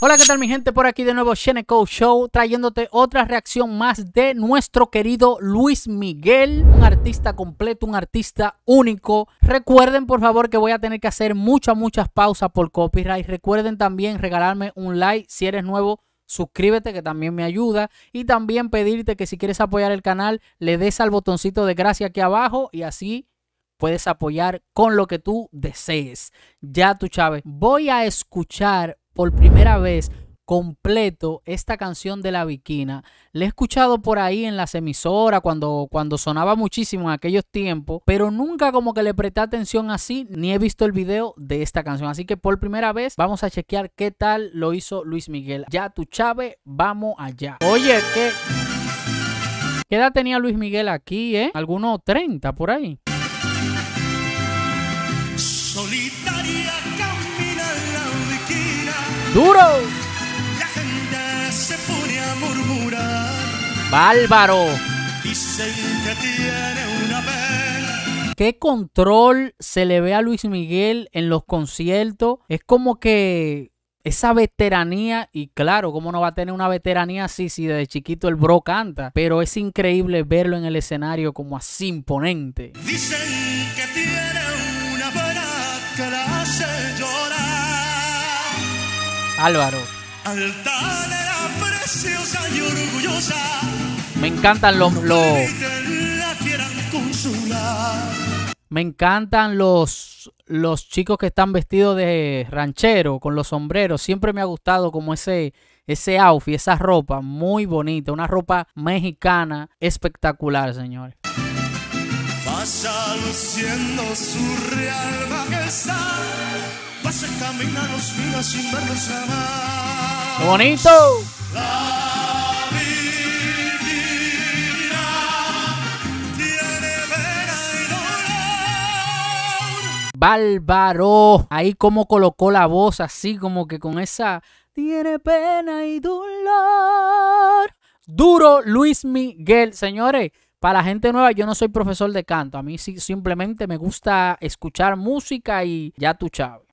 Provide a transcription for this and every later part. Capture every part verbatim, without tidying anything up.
Hola, ¿qué tal mi gente? Por aquí de nuevo Cheneco Show, trayéndote otra reacción más de nuestro querido Luis Miguel, un artista completo, un artista único. Recuerden por favor que voy a tener que hacer muchas, muchas pausas por copyright. Recuerden también regalarme un like si eres nuevo. Suscríbete, que también me ayuda, y también pedirte que si quieres apoyar el canal le des al botoncito de gracias aquí abajo y así puedes apoyar con lo que tú desees. Ya tú sabes, voy a escuchar por primera vez completo esta canción de La Bikina. La he escuchado por ahí en las emisoras cuando, cuando sonaba muchísimo en aquellos tiempos, pero nunca como que le presté atención así, ni he visto el video de esta canción. Así que por primera vez vamos a chequear qué tal lo hizo Luis Miguel. Ya tu chave, vamos allá. Oye, ¿qué, ¿qué edad tenía Luis Miguel aquí, eh? Algunos treinta por ahí. Solitaria camina la bikina. ¡Duro! La gente se pone a murmurar. ¡Bárbaro! Dicen que tiene una pena. ¿Qué control se le ve a Luis Miguel en los conciertos? Es como que esa veteranía, y claro, ¿cómo no va a tener una veteranía así si desde chiquito el bro canta? Pero es increíble verlo en el escenario como así imponente. Dicen que tiene que la hace llorar. Álvaro. Altanera, preciosa y orgullosa. Me encantan los, los... Me encantan los, los chicos que están vestidos de ranchero con los sombreros. Siempre me ha gustado como ese, ese outfit, esa ropa muy bonita. Una ropa mexicana espectacular, señores. Pasa luciendo su real majestad, pasa caminando los días sin verlos jamás. ¡Qué bonito! La Bikina tiene pena y dolor. ¡Bárbaro! Ahí como colocó la voz, así como que con esa... Tiene pena y dolor. Duro Luis Miguel, señores. Para la gente nueva, yo no soy profesor de canto. A mí sí, simplemente me gusta escuchar música y ya tú sabes.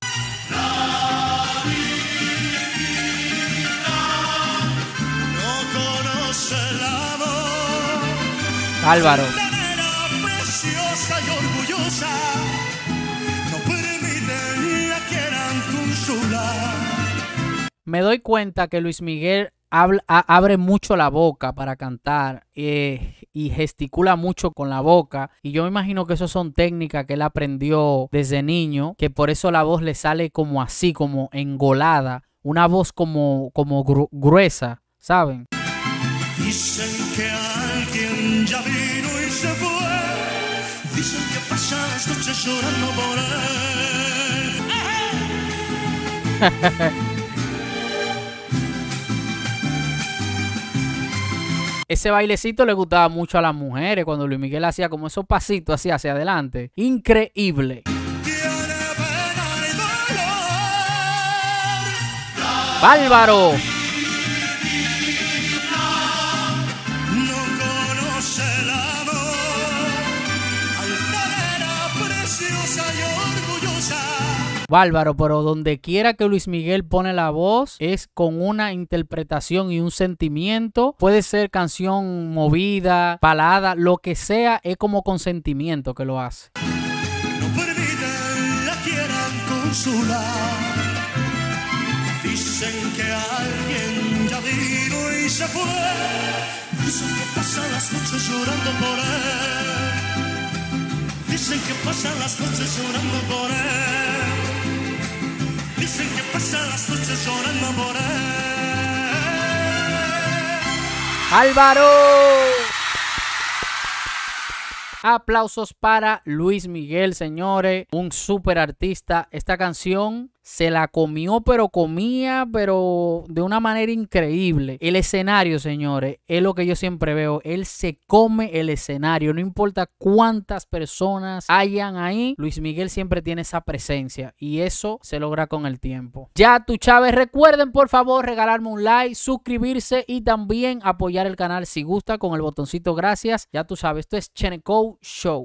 La vida no conoce el amor. Álvaro. Preciosa y orgullosa. No permiten la quieran consolar. Me doy cuenta que Luis Miguel Habla, a, abre mucho la boca para cantar eh, y gesticula mucho con la boca, y yo me imagino que eso son técnicas que él aprendió desde niño, que por eso la voz le sale como así, como engolada, una voz como, como gru gruesa, ¿saben? Dicen que alguien ya vino y se fue, dicen que pasan las noches llorando por él. Ese bailecito le gustaba mucho a las mujeres cuando Luis Miguel hacía como esos pasitos así hacia adelante. Increíble. ¡Bárbaro! Bárbaro, pero donde quiera que Luis Miguel pone la voz es con una interpretación y un sentimiento. Puede ser canción movida, balada, lo que sea, es como con sentimiento que lo hace. No permiten la quieran consolar. Dicen que alguien ya vino y se fue. Dicen que pasan las noches llorando por él. Dicen que pasan las noches llorando por él. Dicen que pasan las noches llorando por él. ¡Álvaro! Aplausos para Luis Miguel, señores. Un súper artista. Esta canción se la comió, pero comía, pero de una manera increíble. El escenario, señores, es lo que yo siempre veo. Él se come el escenario. No importa cuántas personas hayan ahí, Luis Miguel siempre tiene esa presencia. Y eso se logra con el tiempo. Ya tú sabes, recuerden por favor regalarme un like, suscribirse y también apoyar el canal si gusta con el botoncito gracias. Ya tú sabes, esto es Cheneco Show.